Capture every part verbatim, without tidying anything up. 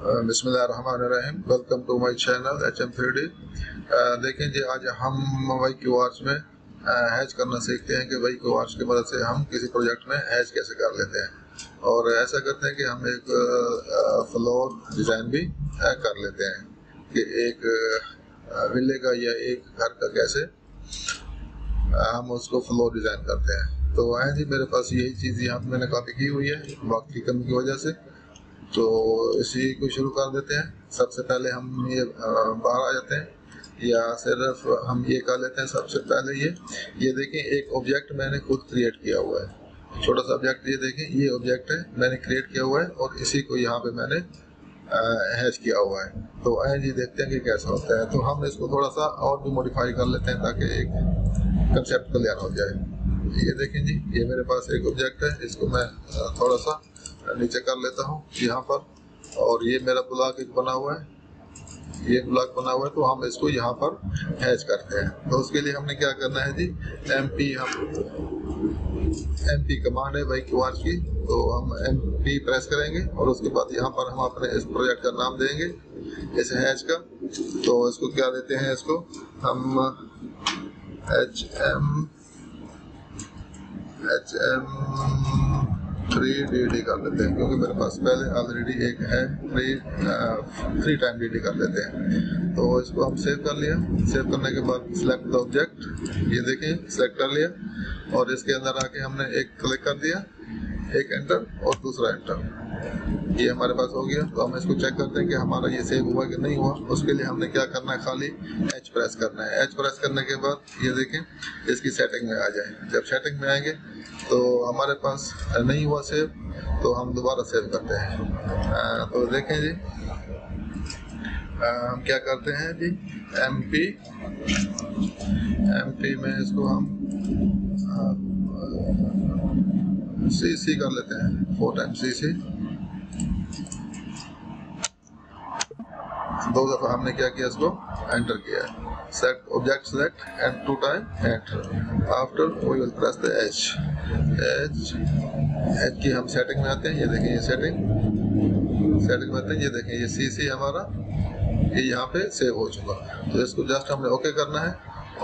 Uh, बिस्मिल्लाहिर्रहमानिर्रहीम, welcome to my channel H M three D. देखें जी, आज हम वाई क्यू आर्च में हैच uh, करना सीखते हैं कि वाई क्यू आर्च की मदद से हम किसी प्रोजेक्ट में हैच कैसे कर लेते हैं, और ऐसा करते हैं कि हम एक फ्लोर uh, डिज़ाइन भी uh, कर लेते हैं कि एक uh, विले का या एक घर का कैसे uh, हम उसको फ्लोर डिज़ाइन करते हैं। तो आए जी, मेरे पास यही चीज़ यहाँ मैंने कॉपी की हुई है वक्त की कमी की वजह से, तो इसी को शुरू कर देते हैं। सबसे पहले हम ये बाहर आ जाते हैं या सिर्फ हम ये कर लेते हैं। सबसे पहले ये ये देखें, एक ऑब्जेक्ट मैंने खुद क्रिएट किया हुआ है, छोटा सा ऑब्जेक्ट। ये देखें, ये ऑब्जेक्ट है, मैंने क्रिएट किया हुआ है और इसी को यहाँ पे मैंने हैच किया हुआ है। तो आए जी देखते हैं कि कैसा होता है। तो हम इसको थोड़ा सा और भी मॉडिफाई कर लेते हैं ताकि एक कंसेप्ट क्लियर हो जाए। ये देखें जी, ये मेरे पास एक ऑब्जेक्ट है, इसको मैं थोड़ा सा नीचे कर लेता हूँ यहाँ पर, और ये मेरा ब्लॉक एक बना हुआ है, ये ब्लॉक बना हुआ है। तो हम इसको यहाँ पर हैच करते हैं। तो उसके लिए हमने क्या करना है जी, एम पी हम एम पी कमांड है वाई क्यू आर्च की, तो हम एम पी प्रेस करेंगे और उसके बाद यहाँ पर हम अपने इस प्रोजेक्ट का नाम देंगे इस हैच का। तो इसको क्या देते हैं, इसको हम H M H M three D D कर लेते हैं, क्योंकि मेरे पास पहले ऑलरेडी एक है, three three time D D कर लेते हैं। तो इसको हम सेव कर लिया। सेव करने के बाद सिलेक्ट द ऑब्जेक्ट, ये देखें सिलेक्ट कर लिया, और इसके अंदर आके हमने एक क्लिक कर दिया, एक एंटर और दूसरा एंटर, ये हमारे पास हो गया। तो हम इसको चेक करते हैं कि हमारा ये सेव हुआ कि नहीं हुआ। उसके लिए हमने क्या करना है, खाली एच प्रेस करना है। एच प्रेस करने के बाद ये देखें इसकी सेटिंग में आ जाए। जब सेटिंग में आएंगे तो हमारे पास नहीं हुआ सेव, तो हम दोबारा सेव करते हैं। आ, तो देखें जी, आ, हम क्या करते हैं जी, एम पी एम पी में इसको हम आ, सी सी कर लेते हैं, फोर टाइम सी सी। दो दफ़ा हमने क्या किया, इसको एंटर किया, set object select and two time enter. After we will press the H H H key हम सेटिंग में आते हैं। ये देखें, ये सेटिंग सेटिंग में आते हैं, ये देखें ये सी सी हमारा ये यहाँ पे सेव हो चुका। तो इसको जस्ट हमने ओके करना है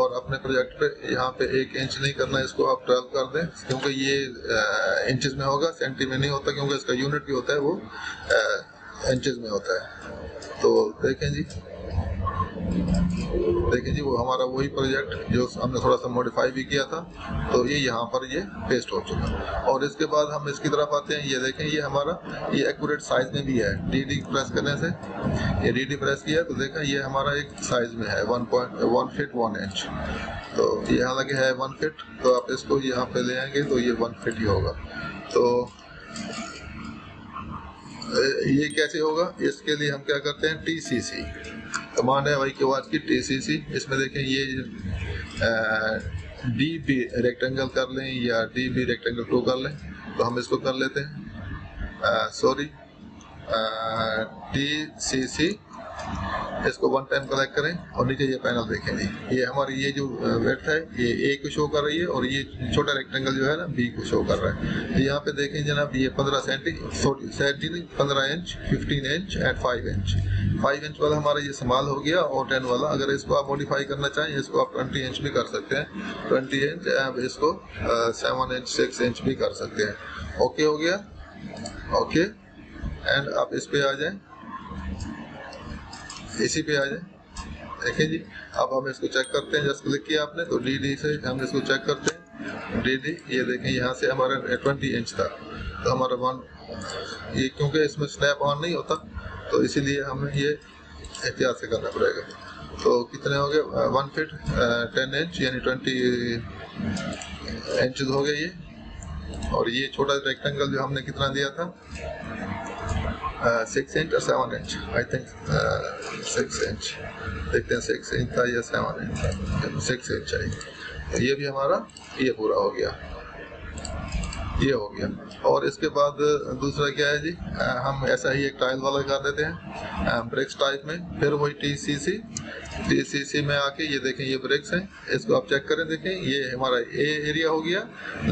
और अपने प्रोजेक्ट पे यहाँ पे एक इंच नहीं करना है, इसको आप ट्वेल्व कर दें, क्योंकि ये इंचेस में होगा, सेंटी में नहीं होता, क्योंकि इसका यूनिट भी होता है वो इंचेस में होता है। तो देखें जी, देखिए जी, वो हमारा वही प्रोजेक्ट जो हमने थोड़ा सा मॉडिफाई भी किया था, तो ये यहाँ पर ये पेस्ट हो चुका। और इसके बाद हम इसकी तरफ आते हैं। ये देखें, ये हमारा ये एक्यूरेट साइज में भी है। डी डी प्रेस करने से, ये डी डी प्रेस किया तो देखा ये हमारा एक साइज में है, one point one feet one inch. तो ये हालांकि है वन फिट, तो आप इसको यहाँ पे ले आएंगे तो ये वन फिट ही होगा। तो ये कैसे होगा, इसके लिए हम क्या करते हैं, टी सी सी कमांड है वाई क्यू आर्च की, टी सी सी। इसमें देखें ये डी बी रेक्टेंगल कर लें या डी बी रेक्टेंगल टू कर लें, तो हम इसको कर लेते हैं, सॉरी टी सी सी। इसको वन टाइम कलेक्ट करें और नीचे ये पैनल देखें जी, ये हमारी ये जो वेट है ये ए को शो कर रही है और ये छोटा रेक्टेंगल जो है ना बी को शो कर रहा है। तो यहाँ पे देखें जनाब, ये पंद्रह सेंटी सॉरी सेंटी नहीं पंद्रह inch, fifteen inch and five inch five inch वाला हमारा ये स्मॉल हो गया, और टेन वाला अगर इसको आप मॉडिफाई करना चाहें, इसको आप ट्वेंटी इंच भी कर सकते हैं, ट्वेंटी इंच आप इसको सेवन इंच सिक्स इंच भी कर सकते हैं। ओके हो गया, ओके, एंड आप इस पर आ जाएँ, इसी पे आ जाए। देखें जी, अब हम इसको चेक करते हैं। जस्ट क्लिक किया आपने तो डी डी से हम इसको चेक करते हैं, डी डी। ये देखें यहाँ से हमारा ट्वेंटी इंच था, तो हमारा वन ये, क्योंकि इसमें स्नैप ऑन नहीं होता, तो इसीलिए हमें ये एहतियात से करना पड़ेगा। तो कितने हो गए, वन फिट टेन इंच यानी ट्वेंटी इंच हो गए ये। और ये छोटा रेक्टेंगल जो हमने कितना दिया था, सिक्स इंच और seven inch, I think six inch, देखते हैं सिक्स इंच था या सेवन इंच था, सिक्स इंच चाहिए। ये भी हमारा ये पूरा हो गया। ये हो गया। और इसके बाद दूसरा क्या है जी, हम ऐसा ही एक टाइल वाला कर देते हैं ब्रिक्स टाइप में। फिर वही टीसीसी टीसीसी में आके ये देखें ये ब्रिक्स हैं, इसको आप चेक करें, देखें ये हमारा ए एरिया हो गया,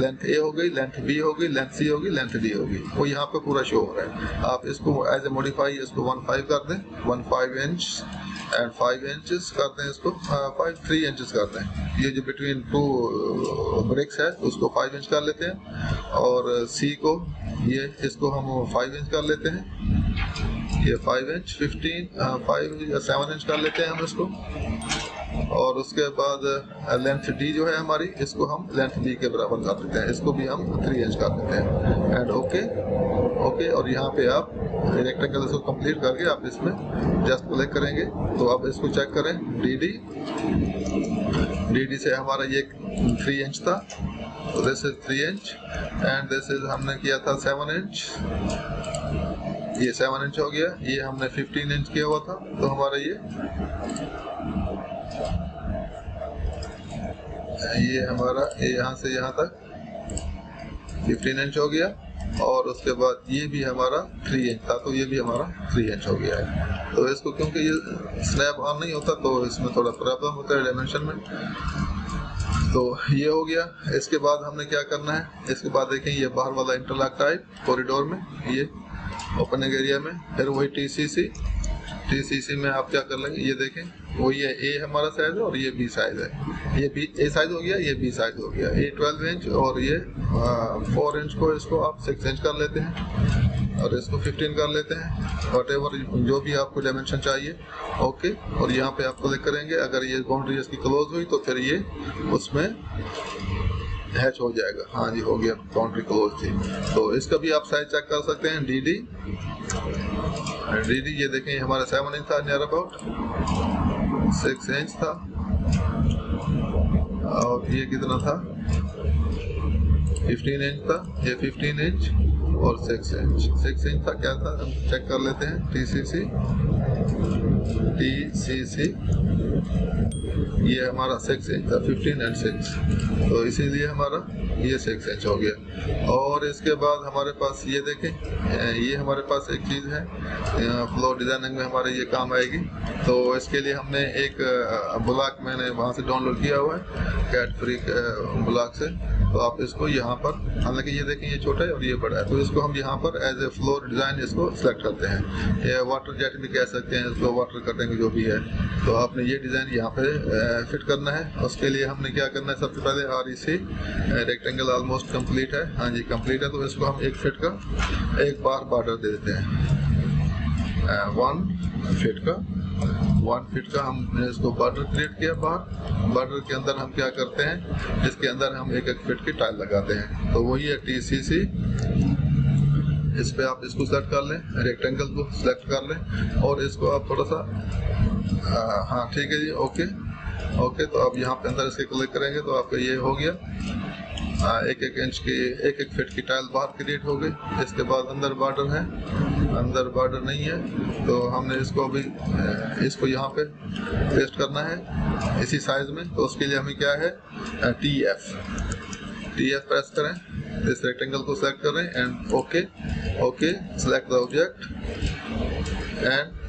लेंथ ए हो गई, लेंथ बी हो गई, लेंथ सी होगी, लेंथ डी होगी, वो यहाँ पे पूरा शो हो रहा है। आप इसको एज ए मॉडिफाई इसको वन फाइव कर दें, one five inch and five inches कर दें, इसको फाइव थ्री इंचज कर दें। ये जो बिटवीन टू ब्रिक्स है उसको फाइव इंच कर लेते हैं, और सी को ये इसको हम फाइव इंच कर लेते हैं, ये five inch fifteen five seven inch कर लेते हैं हम इसको। और उसके बाद लेंथ डी जो है हमारी, इसको हम लेंथ बी के बराबर कर देते हैं, इसको भी हम थ्री इंच कर देते हैं एंड ओके ओके। और यहाँ पे आप रेक्टेंगल इसको कंप्लीट करके आप इसमें जस्ट क्लिक करेंगे तो आप इसको चेक करें, डी डी डी डी से हमारा ये थ्री इंच था, तो this is three inch and this is हमने किया था सेवन इंच, ये सेवन इंच हो गया, ये हमने फिफ्टीन इंच किया हुआ था, तो हमारा ये ये हमारा यहाँ से यहाँ तक फिफ्टीन इंच हो गया। और उसके बाद ये भी हमारा थ्री इंच था, तो ये भी हमारा थ्री इंच हो गया है। तो इसको क्योंकि ये स्नैप ऑन नहीं होता तो इसमें थोड़ा प्रॉब्लम होता है डायमेंशन में, तो ये हो गया। इसके बाद हमने क्या करना है, इसके बाद देखें ये बाहर वाला इंटरलॉक टाइप कॉरिडोर में, ये ओपनिंग एरिया में, फिर वही टीसीसी टीसीसी में आप क्या कर लेंगे, ये देखें वो ये ए हमारा साइज है और ये बी साइज है, ये बी ए साइज हो गया, ये बी साइज हो गया, ए ट्वेल्व इंच और ये फोर इंच को इसको आप सिक्स इंच कर लेते हैं और इसको फिफ्टीन कर लेते हैं, वॉट एवर जो भी आपको डायमेंशन चाहिए ओके। और यहाँ पे आप क्लिक करेंगे, अगर ये बाउंड्री इसकी क्लोज हुई तो फिर ये उसमें हैच हो जाएगा। हाँ जी हो गया, बाउंड्री क्लोज थी। तो इसका भी आप साइज चेक कर सकते हैं, डी डी डी डी ये देखें हमारा सेवन इंच था, नियर अबाउट सिक्स इंच था, और ये कितना था फिफ्टीन इंच था, ये फिफ्टीन इंच और सिक्स इंच सिक्स इंच था क्या था हम चेक कर लेते हैं, T C C T C C ये हमारा सिक्स इंच था, फिफ्टीन एंड सिक्स, तो इसीलिए हमारा ये सिक्स इंच हो गया। और इसके बाद हमारे पास ये देखें, ये हमारे पास एक चीज़ है फ्लोर डिज़ाइनिंग में हमारे ये काम आएगी, तो इसके लिए हमने एक ब्लॉक मैंने वहाँ से डाउनलोड किया हुआ है कैट फ्री ब्लॉक से, तो आप इसको यहाँ पर, हालांकि ये देखें ये छोटा है और ये बड़ा है, तो इसको हम यहाँ पर एज ए फ्लोर डिज़ाइन इसको सेलेक्ट करते हैं, ये वाटर जेट भी कह सकते हैं इसको, वाटर कटिंग जो भी है, तो आपने ये डिज़ाइन यहाँ पर फिट करना है। उसके लिए हमने क्या करना है, सबसे पहले R E C rectangle almost complete है, हाँ जी कंप्लीट है, तो इसको हम एक फिट का एक बार बॉर्डर दे देते हैं, वन फिट का वन फिट का हमने इसको बॉर्डर क्रिएट किया। बाहर बॉर्डर के अंदर हम क्या करते हैं, इसके अंदर हम एक एक फिट की टाइल लगाते हैं, तो वही है टी सी सी, इस पर आप इसको सेलेक्ट कर लें, रेक्टेंगल को सेलेक्ट कर लें और इसको आप थोड़ा सा आ, हाँ ठीक है जी ओके ओके। तो आप यहाँ पे अंदर इसके क्लिक करेंगे तो आपका ये हो गया, आ, एक एक इंच की एक एक फिट की टाइल बाहर क्रिएट हो गई। इसके बाद अंदर बॉर्डर है, अंदर बॉर्डर नहीं है, तो हमने इसको अभी इसको यहाँ पे पेस्ट करना है इसी साइज में, तो उसके लिए हमें क्या है, T F T F press करें, इस रेक्टेंगल को सेलेक्ट करें and okay okay, select the object and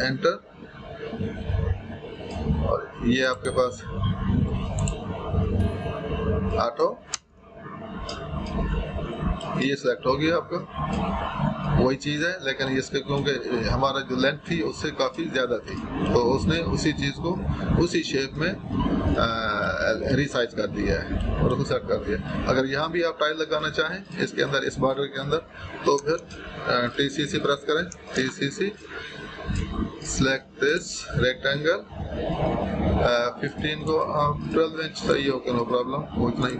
enter, और ये आपके पास ऑटो ये सेलेक्ट हो गया आपका, वही चीज़ है लेकिन इसके क्योंकि हमारा जो लेंथ थी उससे काफ़ी ज़्यादा थी तो उसने उसी चीज़ को उसी शेप में रिसाइज कर दिया है और उसको सेट कर दिया। अगर यहाँ भी आप टाइल लगाना चाहें इसके अंदर, इस बॉर्डर के अंदर, तो फिर टी सी सी प्रेस करें, T C C select this rectangle fifteen को आप ट्वेल्व इंच सही हो के, नो प्रॉब्लम कुछ नहीं।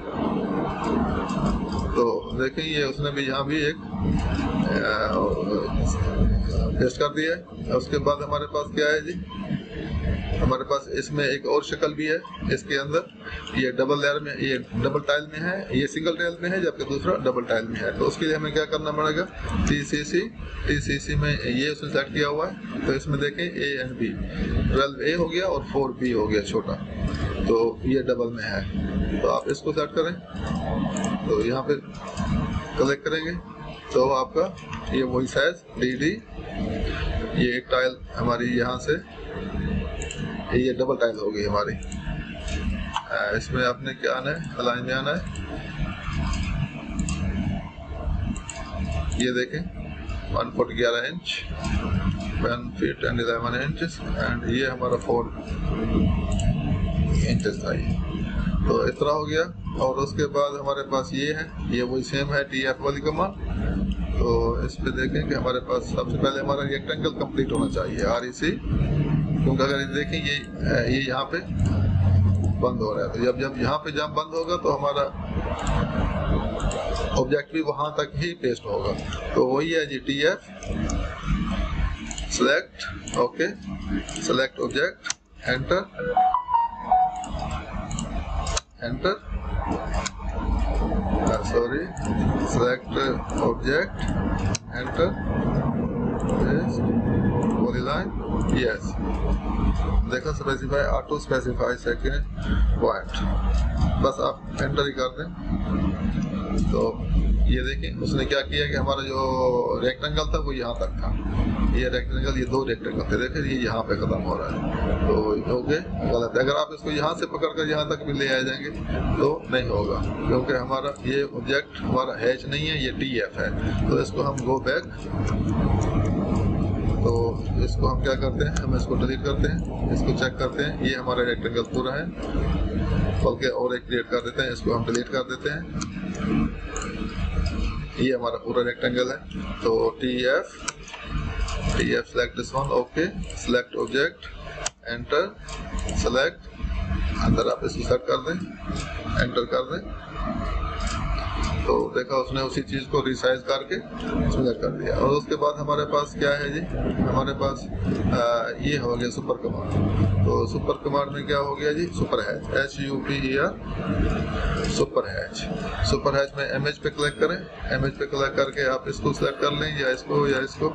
तो देखें ये उसने भी यहाँ भी एक पेस्ट कर दिया है। उसके बाद हमारे पास क्या है जी, हमारे पास इसमें एक और शक्ल भी है इसके अंदर, ये डबल लेयर में, ये डबल टाइल में है, ये सिंगल टाइल में है जबकि दूसरा डबल टाइल में है। तो उसके लिए हमें क्या करना पड़ेगा, T C C T C सी में ये उसने सेट किया हुआ है, तो इसमें देखें A and B, twelve A हो गया और फोर बी हो गया छोटा, तो ये डबल में है, तो आप इसको सेट करें, तो यहाँ पे क्लिक करेंगे तो आपका ये वही साइज डी डी ये एक टाइल हमारी यहाँ से ये डबल टाइल हो गई हमारी। इसमें आपने क्या आना है, अलाइन में आना है, ये देखें वन फुट ग्यारह inch one feet and eleven inches and ये हमारा फोर इंचज था ये, तो इतना हो गया। और उसके बाद हमारे पास ये है, ये वही सेम है टी एफ वाली कमान, तो इस पर देखें कि हमारे पास सबसे पहले हमारा रेक्टेंगल कंप्लीट होना चाहिए आर ई सी, क्योंकि अगर देखें ये ये यहाँ पे बंद हो रहा है, तो जब जब यहाँ पे जब बंद होगा तो हमारा ऑब्जेक्ट भी वहां तक ही पेस्ट होगा। तो वही है जी T F select, okay select object, enter enter sorry select object enter polyline yes, देखो specify auto specify second point, बस आप एंटर ही कर दें। तो ये देखें उसने क्या किया कि हमारा जो रेक्टेंगल था वो यहाँ तक था, ये रेक्टेंगल ये दो रेक्टेंगल थे, देखें ये यहाँ पे खत्म हो रहा है, तो ओके गलत है। अगर आप इसको यहाँ से पकड़कर यहाँ तक भी ले आ जाएंगे तो नहीं होगा, क्योंकि हमारा ये ऑब्जेक्ट हमारा एच नहीं है, ये टी एफ है। तो इसको हम गो बैक, तो इसको हम क्या करते हैं, हम इसको डिलीट करते हैं, इसको चेक करते हैं, ये हमारा रेक्टेंगल पूरा है, बल्कि और एक क्रिएट कर देते हैं, इसको हम डिलीट कर देते हैं, ये हमारा पूरा रेक्टेंगल है। तो T F T F select this one, okay select object enter select, अंदर आप इसको सेट कर दें, एंटर कर दें, तो देखा उसने उसी चीज़ को रिसाइज करके उसमें कर दिया। और उसके बाद हमारे पास क्या है जी, हमारे पास आ, ये हो गया सुपर कमांड। तो सुपर कमांड में क्या हो गया जी, super hatch H U P E R super hatch, super hatch में एम एच पे क्लिक करें, एम एच पे क्लिक करके आप इसको सेलेक्ट कर लें, या इसको या इसको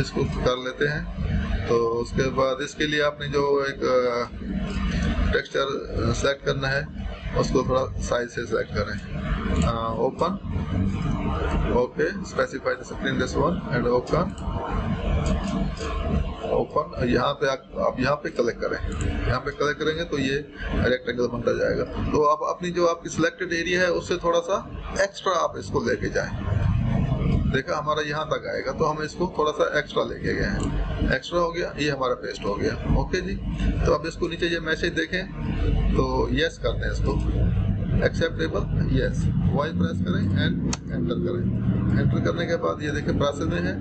इसको कर लेते हैं। तो उसके बाद इसके लिए आपने जो एक टेक्सचर सेलेक्ट करना है उसको थोड़ा साइज से सेलेक्ट करें, open okay specify the screen this one and open open यहाँ पे आप, आप यहाँ पे क्लिक करें, यहाँ पे क्लिक करेंगे तो ये रेक्टेंगल बनता जाएगा। तो आप अपनी जो आपकी सिलेक्टेड एरिया है उससे थोड़ा सा एक्स्ट्रा आप इसको लेके जाएं, देखा हमारा यहाँ तक आएगा, तो हम इसको थोड़ा सा एक्स्ट्रा लेके गए हैं, एक्स्ट्रा हो गया, ये हमारा पेस्ट हो गया। ओके जी, तो अब इसको नीचे ये मैसेज देखें, तो यस करते हैं इसको एक्सेप्टेबल यस, वाई प्रेस करें एंड एंटर करें। एंटर करने के बाद ये देखें प्रोसेस में है,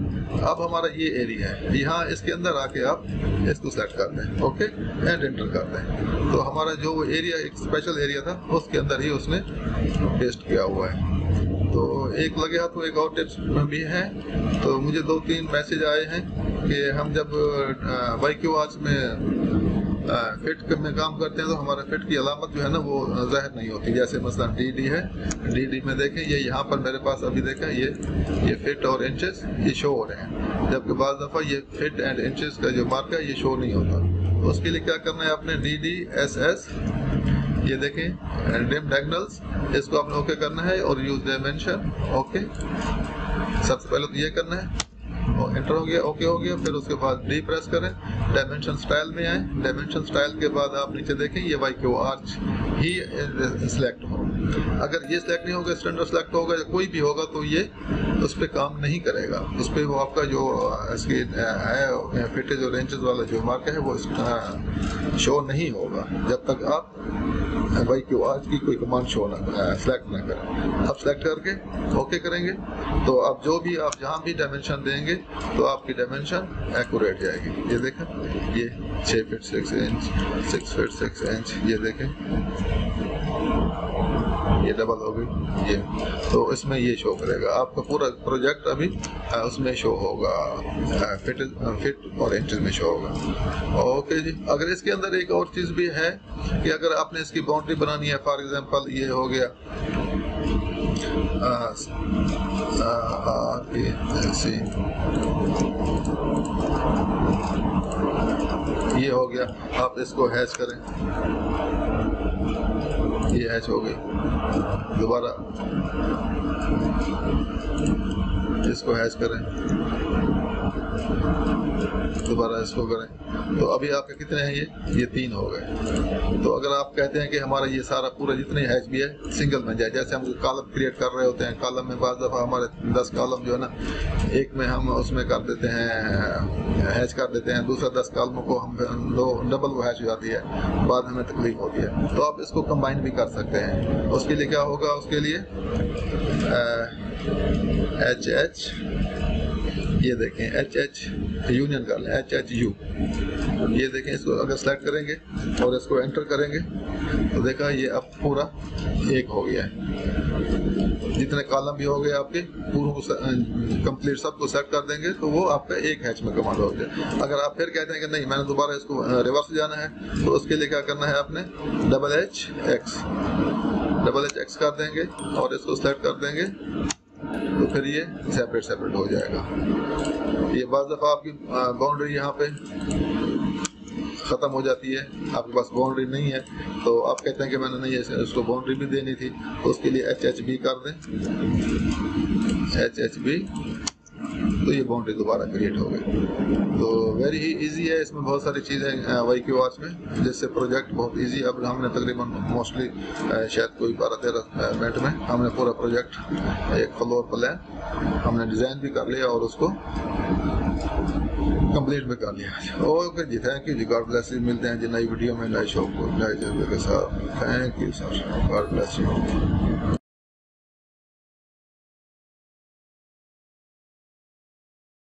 अब हमारा ये एरिया है, यहाँ इसके अंदर आके आप इसको सेलेक्ट कर दें, ओके एंड एंटर कर दें, तो हमारा जो एरिया एक स्पेशल एरिया था उसके अंदर ही उसने पेस्ट किया हुआ है। तो एक लगे हाथ तो एक और टिप्स भी है, तो मुझे दो तीन मैसेज आए हैं कि हम जब वाईक्यूआर्च में फिट में काम करते हैं तो हमारा फिट की अलामत जो है ना वो ज़ाहिर नहीं होती, जैसे मसलन डी डी है, डी डी में देखें ये यहाँ पर मेरे पास अभी देखें ये ये फिट और इंचेस ये शो हो रहे हैं, जबकि बाज़ दफ़ा ये फिट एंड इंचेस का जो मार्क है ये शो नहीं होता। तो उसके लिए क्या करना है, आपने डी डी एस एस ये देखें डिम डायगोनल्स, इसको आपने ओके करना है और यूज डायमेंशन ओके, सबसे पहले तो ये करना है, और एंटर हो गया, ओके हो गया। फिर उसके बाद डी प्रेस करें, डायमेंशन स्टाइल में आए, डायमेंशन स्टाइल के बाद आप नीचे देखें ये वाई क्यू आर्च ही सिलेक्ट हो, अगर ये सिलेक्ट नहीं होगा स्टैंडर्ड सिलेक्ट होगा या कोई भी होगा तो ये उस पर काम नहीं करेगा, उस पर वो आपका जो इसकी है फिटेज और रेंजेस वाला जो मार्क है वो शो नहीं होगा जब तक आप वाई क्यू आर्च की कोई कमांड शो ना सेलेक्ट ना करें। आप सेलेक्ट करके ओके करेंगे तो आप जो भी आप जहाँ भी डायमेंशन देंगे तो आपकी डायमेंशन एक्यूरेट जाएगी। ये देखें ये छः feet six inch six feet six inch ये देखें ये डबल हो गई ये, तो इसमें ये शो करेगा आपका पूरा प्रोजेक्ट अभी उसमें शो होगा, फिट फिट और इंचेस में शो होगा। ओके जी, अगर इसके अंदर एक और चीज़ भी है कि अगर आपने इसकी बाउंड्री बनानी है, फॉर एग्जांपल ये हो गया ऐसे ये हो गया, आप इसको हैश करें ये एच हो गई, दोबारा इसको हैच करें, दोबारा इसको करें, तो अभी आपके कितने हैं ये ये तीन हो गए। तो अगर आप कहते हैं कि हमारा ये सारा पूरा जितने हैच भी है सिंगल बन जाए, जैसे हम कॉलम क्रिएट कर रहे होते हैं, कॉलम में बाद दफ़ा हमारे दस कॉलम जो है ना, एक में हम उसमें कर देते हैं हैच कर देते हैं, दूसरा दस कॉलमों को हम दो डबल वो हैच हो जाती है, बाद हमें तकलीफ होती है। तो आप इसको कंबाइन भी कर सकते हैं। उसके लिए क्या होगा, उसके लिए एच एच ये देखें एच एच यूनियन कर लें, एच एच यू ये देखें, इसको अगर सेलेक्ट करेंगे और इसको एंटर करेंगे तो देखा ये अब पूरा एक हो गया है, जितने कॉलम भी हो गए आपके पूरों को कंप्लीट सब को सेलेक्ट कर देंगे तो वो आपका एक हैच में कमांड हो गया। अगर आप फिर कहते हैं कि नहीं मैंने दोबारा इसको रिवर्स जाना है, तो उसके लिए क्या करना है आपने double H X double H X कर देंगे और इसको सेलेक्ट कर देंगे तो फिर ये सेपरेट सेपरेट हो जाएगा। ये बाज़ दफ़ा आपकी बाउंड्री यहाँ पे ख़त्म हो जाती है, आपके पास बाउंड्री नहीं है, तो आप कहते हैं कि मैंने नहीं है उसको बाउंड्री भी देनी थी, तो उसके लिए एच एच बी कर दें, एच एच बी, तो ये बाउंड्री दोबारा क्रिएट हो गई। तो वेरी ही ईजी है, इसमें बहुत सारी चीज़ें वाईक्यूआर्च में, जिससे प्रोजेक्ट बहुत ईजी। अब हमने तकरीबन मोस्टली शायद कोई बारह तेरह मिनट में हमने पूरा प्रोजेक्ट एक फ्लोर प्लान हमने डिज़ाइन भी कर लिया और उसको कंप्लीट भी कर लिया। ओके जी, थैंक यू जी, गॉड ब्लेस यू। मिलते हैं जी नई वीडियो में नए शौक को, नए जज्बे के साथ। Thank you sir, God bless you.